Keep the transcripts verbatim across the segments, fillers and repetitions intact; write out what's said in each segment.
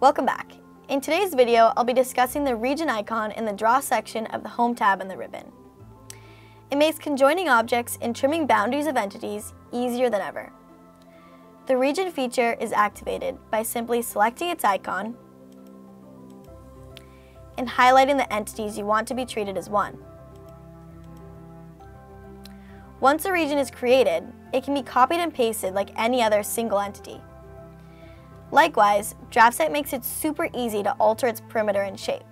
Welcome back. In today's video, I'll be discussing the region icon in the Draw section of the Home tab in the ribbon. It makes conjoining objects and trimming boundaries of entities easier than ever. The region feature is activated by simply selecting its icon and highlighting the entities you want to be treated as one. Once a region is created, it can be copied and pasted like any other single entity. Likewise, DraftSight makes it super easy to alter its perimeter and shape.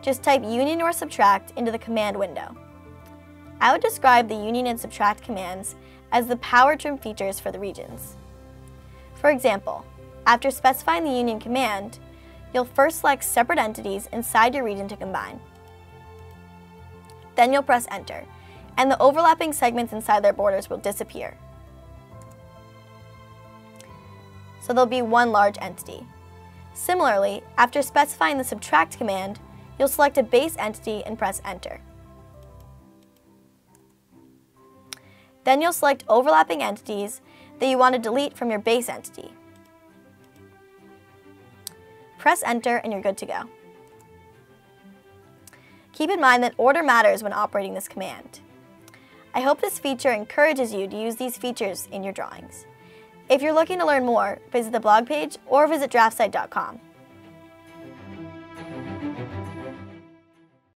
Just type union or subtract into the command window. I would describe the union and subtract commands as the power trim features for the regions. For example, after specifying the union command, you'll first select separate entities inside your region to combine. Then you'll press Enter, and the overlapping segments inside their borders will disappear. So there'll be one large entity. Similarly, after specifying the subtract command, you'll select a base entity and press Enter. Then you'll select overlapping entities that you want to delete from your base entity. Press Enter and you're good to go. Keep in mind that order matters when operating this command. I hope this feature encourages you to use these features in your drawings. If you're looking to learn more, visit the blog page or visit DraftSight dot com.